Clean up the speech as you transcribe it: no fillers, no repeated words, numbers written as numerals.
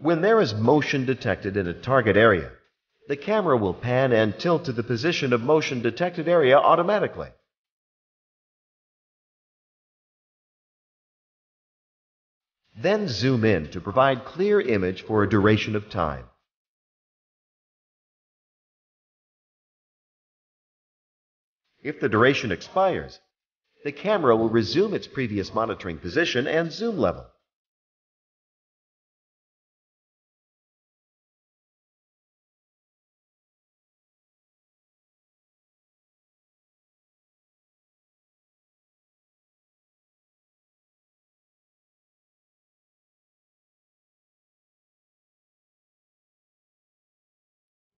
When there is motion detected in a target area, the camera will pan and tilt to the position of motion detected area automatically. Then zoom in to provide clear image for a duration of time. If the duration expires, the camera will resume its previous monitoring position and zoom level.